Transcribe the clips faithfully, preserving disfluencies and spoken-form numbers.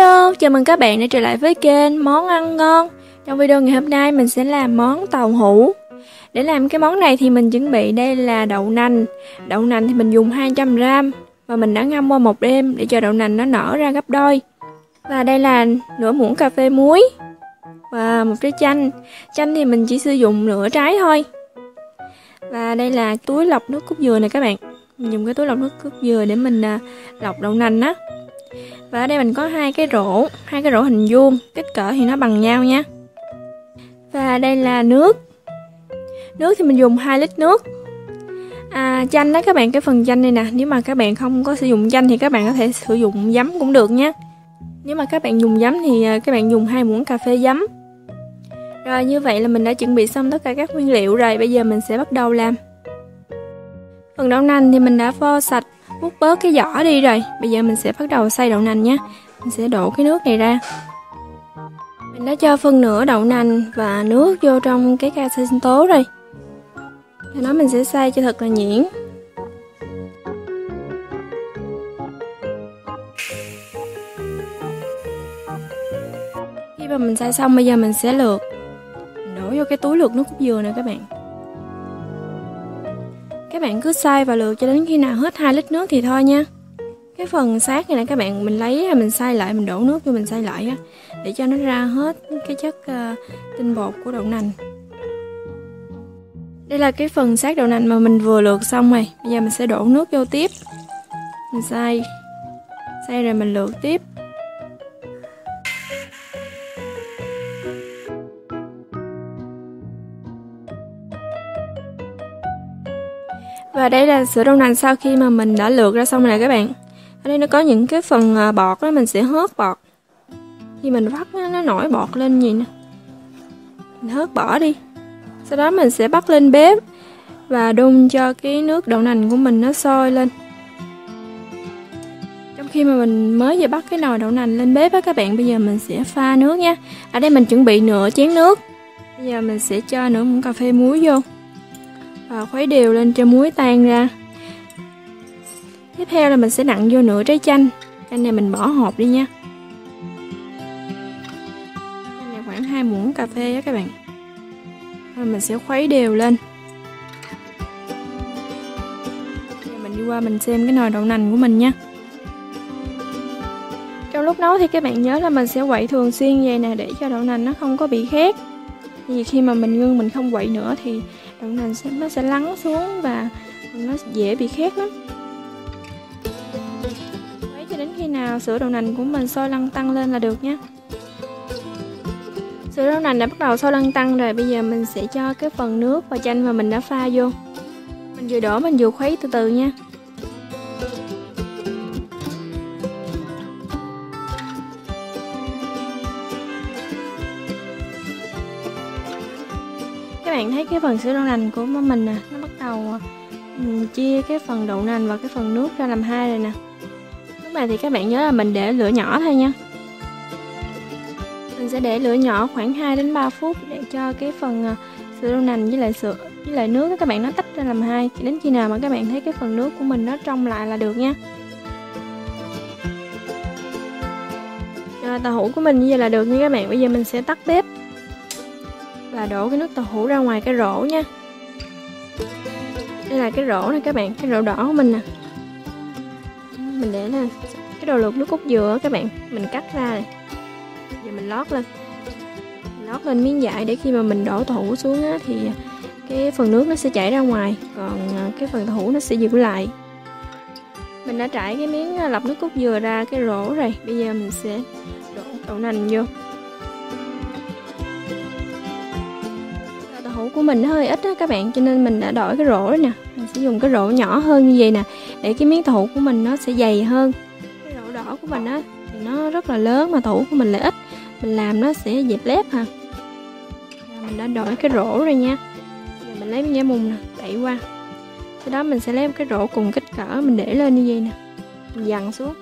Hello, chào mừng các bạn đã trở lại với kênh Món Ăn Ngon. Trong video ngày hôm nay mình sẽ làm món tàu hũ. Để làm cái món này thì mình chuẩn bị đây là đậu nành. Đậu nành thì mình dùng hai trăm gờ-ram và mình đã ngâm qua một đêm để cho đậu nành nó nở ra gấp đôi. Và đây là nửa muỗng cà phê muối và một trái chanh. Chanh thì mình chỉ sử dụng nửa trái thôi. Và đây là túi lọc nước cốt dừa này các bạn. Mình dùng cái túi lọc nước cốt dừa để mình lọc đậu nành á. Và ở đây mình có hai cái rổ, hai cái rổ hình vuông, kích cỡ thì nó bằng nhau nha. Và đây là nước. Nước thì mình dùng hai lít nước. À, chanh đó các bạn, cái phần chanh đây nè, nếu mà các bạn không có sử dụng chanh thì các bạn có thể sử dụng giấm cũng được nha. Nếu mà các bạn dùng giấm thì các bạn dùng hai muỗng cà phê giấm. Rồi như vậy là mình đã chuẩn bị xong tất cả các nguyên liệu rồi, bây giờ mình sẽ bắt đầu làm. Phần đậu nành thì mình đã vo sạch, múc bớt cái vỏ đi rồi. Bây giờ mình sẽ bắt đầu xay đậu nành nha. Mình sẽ đổ cái nước này ra. Mình đã cho phân nửa đậu nành và nước vô trong cái ca xay sinh tố rồi. Sau đó mình sẽ xay cho thật là nhuyễn. Khi mà mình xay xong, bây giờ mình sẽ lược. Mình đổ vô cái túi lược nước cốt dừa nè các bạn. Các bạn cứ xay và lượt cho đến khi nào hết hai lít nước thì thôi nha. Cái phần xác này là các bạn mình lấy mình xay lại, mình đổ nước cho mình xay lại á, để cho nó ra hết cái chất uh, tinh bột của đậu nành. Đây là cái phần xác đậu nành mà mình vừa lượt xong rồi. Bây giờ mình sẽ đổ nước vô tiếp. Mình xay. Xay rồi mình lượt tiếp. Và đây là sữa đậu nành sau khi mà mình đã lược ra xong rồi các bạn. Ở đây nó có những cái phần bọt đó, mình sẽ hớt bọt. Khi mình vắt nó, nó nổi bọt lên như vậy nè. Mình hớt bỏ đi. Sau đó mình sẽ bắt lên bếp và đun cho cái nước đậu nành của mình nó sôi lên. Trong khi mà mình mới vừa bắt cái nồi đậu nành lên bếp á các bạn, bây giờ mình sẽ pha nước nha. Ở đây mình chuẩn bị nửa chén nước. Bây giờ mình sẽ cho nửa muỗng cà phê muối vô. Và khuấy đều lên cho muối tan ra. Tiếp theo là mình sẽ nặn vô nửa trái chanh. Chanh này mình bỏ hộp đi nha. Chanh này khoảng hai muỗng cà phê đó các bạn. Rồi mình sẽ khuấy đều lên. Giờ mình đi qua mình xem cái nồi đậu nành của mình nha. Trong lúc nấu thì các bạn nhớ là mình sẽ quậy thường xuyên vậy nè, để cho đậu nành nó không có bị khét. Vì khi mà mình ngưng mình không quậy nữa thì đậu nành sẽ, nó sẽ lắng xuống và nó dễ bị khét lắm. Quấy cho đến khi nào sữa đậu nành của mình sôi lăn tăn lên là được nha. Sữa đậu nành đã bắt đầu sôi lăn tăn rồi, bây giờ mình sẽ cho cái phần nước và chanh mà mình đã pha vô. Mình vừa đổ mình vừa khuấy từ từ nha. Các bạn thấy cái phần sữa đậu nành của mình nè, nó bắt đầu mình chia cái phần đậu nành và cái phần nước ra làm hai rồi nè. Lúc này thì các bạn nhớ là mình để lửa nhỏ thôi nha. Mình sẽ để lửa nhỏ khoảng hai đến ba phút để cho cái phần sữa đậu nành với lại sữa với lại nước các bạn nó tách ra làm hai, đến khi nào mà các bạn thấy cái phần nước của mình nó trong lại là được nha. Rồi, tàu hũ của mình như vậy là được nha các bạn. Bây giờ mình sẽ tắt bếp và đổ cái nước tàu hũ ra ngoài cái rổ nha. Đây là cái rổ này các bạn, cái rổ đỏ của mình nè. Mình để là cái đồ luộc nước cốt dừa các bạn, mình cắt ra này. Giờ mình lót lên. Mình lót lên miếng vải để khi mà mình đổ tàu hũ xuống á, thì cái phần nước nó sẽ chảy ra ngoài, còn cái phần tàu hũ nó sẽ giữ lại. Mình đã trải cái miếng lọc nước cốt dừa ra cái rổ rồi, bây giờ mình sẽ đổ đậu nành vô. Của mình nó hơi ít á các bạn, cho nên mình đã đổi cái rổ rồi nè. Mình sẽ dùng cái rổ nhỏ hơn như vậy nè, để cái miếng tàu hũ của mình nó sẽ dày hơn. Cái rổ đỏ của mình á thì nó rất là lớn mà tàu hũ của mình lại ít, mình làm nó sẽ dẹp lép hả. Mình đã đổi cái rổ rồi nha. Giờ mình lấy miếng vải mùng nè, đẩy qua. Sau đó mình sẽ lấy một cái rổ cùng kích cỡ, mình để lên như vậy nè, mình dằn xuống.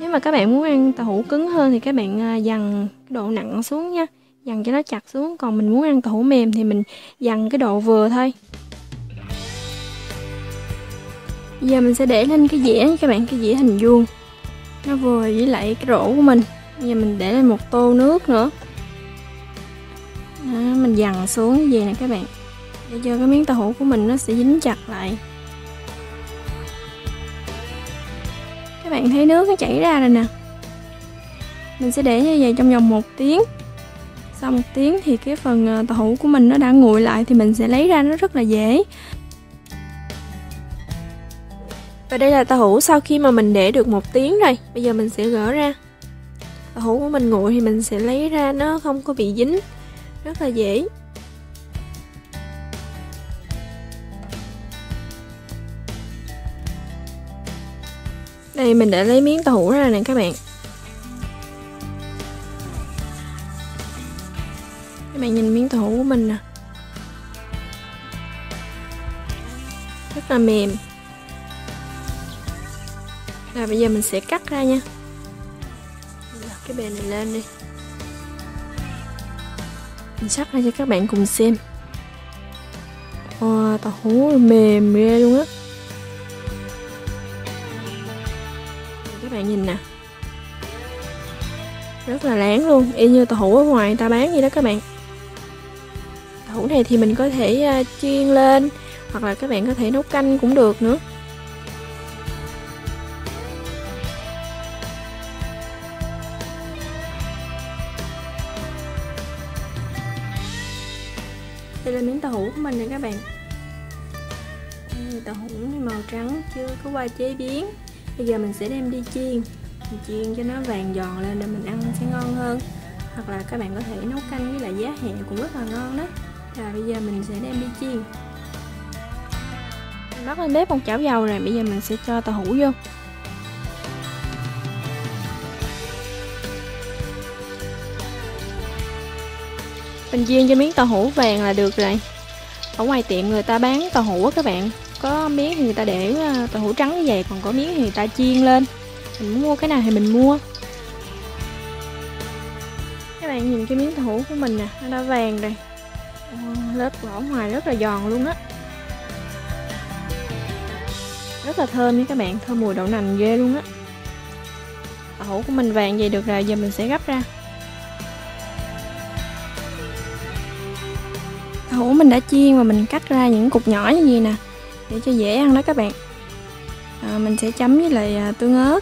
Nếu mà các bạn muốn ăn tàu hũ cứng hơn thì các bạn dằn cái độ nặng xuống nha, dằn cho nó chặt xuống. Còn mình muốn ăn tàu hũ mềm thì mình dằn cái độ vừa thôi. Bây giờ mình sẽ để lên cái dĩa các bạn, cái dĩa hình vuông. nó vừa với lại cái rổ của mình. Bây giờ mình để lên một tô nước nữa. Đó, mình dằn xuống như vậy nè các bạn, để cho cái miếng tàu hũ của mình nó sẽ dính chặt lại. Các bạn thấy nước nó chảy ra rồi nè. Mình sẽ để như vậy trong vòng một tiếng. Sau một tiếng thì cái phần tàu hũ của mình nó đã nguội lại, thì mình sẽ lấy ra nó rất là dễ. Và đây là tàu hũ sau khi mà mình để được một tiếng rồi. Bây giờ mình sẽ gỡ ra. Tàu hũ của mình nguội thì mình sẽ lấy ra, nó không có bị dính, rất là dễ. Đây mình đã lấy miếng tàu hũ ra nè các bạn. Các bạn nhìn miếng tàu hũ của mình nè, rất là mềm. Rồi bây giờ mình sẽ cắt ra nha. Mình đặt cái bề này lên đi. Mình cắt ra cho các bạn cùng xem. Wow, tàu hũ mềm ghê luôn á. Các bạn nhìn nè, rất là láng luôn, y như tàu hũ ở ngoài ta bán vậy đó các bạn. Tàu hũ này thì mình có thể chiên lên, hoặc là các bạn có thể nấu canh cũng được nữa. Đây là miếng tàu hũ của mình nè các bạn. Tàu hũ màu trắng chưa có qua chế biến. Bây giờ mình sẽ đem đi chiên. Mình chiên cho nó vàng giòn lên để mình ăn sẽ ngon hơn. Hoặc là các bạn có thể nấu canh với lại giá hẹ cũng rất là ngon đó. Rồi bây giờ mình sẽ đem đi chiên. Mình bắt lên bếp một chảo dầu rồi. Bây giờ mình sẽ cho tàu hũ vô. Mình chiên cho miếng tàu hũ vàng là được rồi. Ở ngoài tiệm người ta bán tàu hũ á các bạn, có miếng thì người ta để tàu hũ trắng như vậy, còn có miếng thì người ta chiên lên. Mình muốn mua cái nào thì mình mua. Các bạn nhìn cái miếng tàu hũ của mình nè, nó đã vàng rồi. Lớp vỏ ngoài rất là giòn luôn á. Rất là thơm nha các bạn, thơm mùi đậu nành ghê luôn á. Tàu hũ của mình vàng vậy được rồi, giờ mình sẽ gấp ra. Tàu hũ mình đã chiên và mình cắt ra những cục nhỏ như vậy nè, để cho dễ ăn đó các bạn. À, mình sẽ chấm với lại à, tương ớt.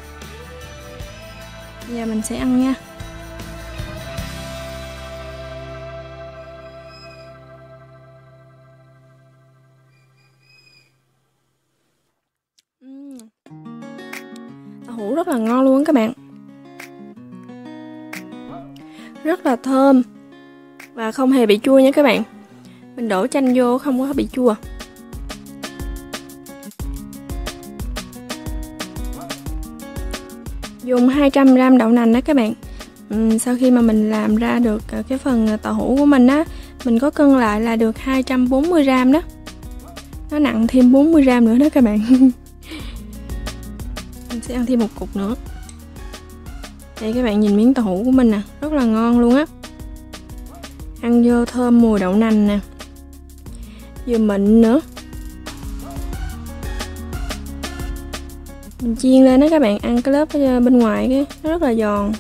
Bây giờ mình sẽ ăn nha. uhm. Tàu hũ rất là ngon luôn các bạn, rất là thơm và không hề bị chua nha các bạn. Mình đổ chanh vô không có bị chua. Dùng hai trăm gam đậu nành đó các bạn. Ừ, sau khi mà mình làm ra được cái phần tàu hũ của mình á, mình có cân lại là được hai trăm bốn mươi gam đó. Nó nặng thêm bốn mươi gam nữa đó các bạn. Mình sẽ ăn thêm một cục nữa. Đây các bạn nhìn miếng tàu hũ của mình nè, rất là ngon luôn á. Ăn vô thơm mùi đậu nành nè, vừa mịn nữa. Mình chiên lên đó các bạn, ăn cái lớp bên ngoài cái nó rất là giòn.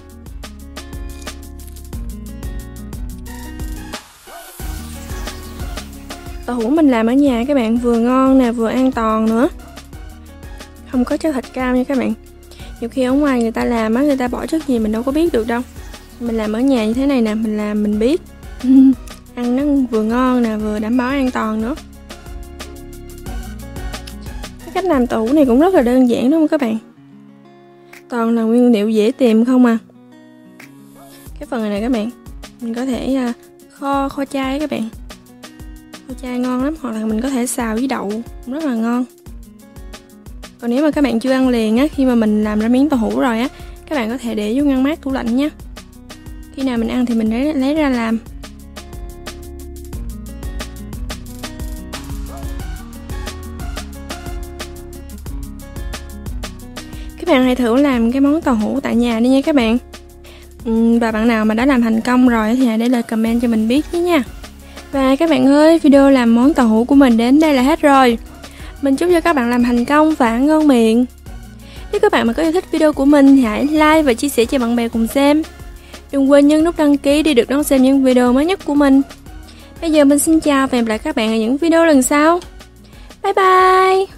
Tàu hũ mình làm ở nhà các bạn, vừa ngon nè, vừa an toàn nữa, không có chất thịt cao nha các bạn. Nhiều khi ở ngoài người ta làm á, người ta bỏ chất gì mình đâu có biết được đâu. Mình làm ở nhà như thế này nè, mình làm mình biết. Ăn nó vừa ngon nè, vừa đảm bảo an toàn nữa. Cách làm tàu hũ này cũng rất là đơn giản đúng không các bạn? Toàn là nguyên liệu dễ tìm không à. Cái phần này nè các bạn, mình có thể kho kho chai các bạn. Kho chai ngon lắm, hoặc là mình có thể xào với đậu cũng rất là ngon. Còn nếu mà các bạn chưa ăn liền á, khi mà mình làm ra miếng tàu hũ rồi á, các bạn có thể để vô ngăn mát tủ lạnh nha. Khi nào mình ăn thì mình lấy, lấy ra làm. Các bạn hãy thử làm cái món tàu hũ tại nhà đi nha các bạn. Và bạn nào mà đã làm thành công rồi thì hãy để lại comment cho mình biết nhé nha. Và các bạn ơi, video làm món tàu hũ của mình đến đây là hết rồi. Mình chúc cho các bạn làm thành công và ngon miệng. Nếu các bạn mà có yêu thích video của mình thì hãy like và chia sẻ cho bạn bè cùng xem. Đừng quên nhấn nút đăng ký để được đón xem những video mới nhất của mình. Bây giờ mình xin chào và hẹn gặp lại các bạn ở những video lần sau. Bye bye!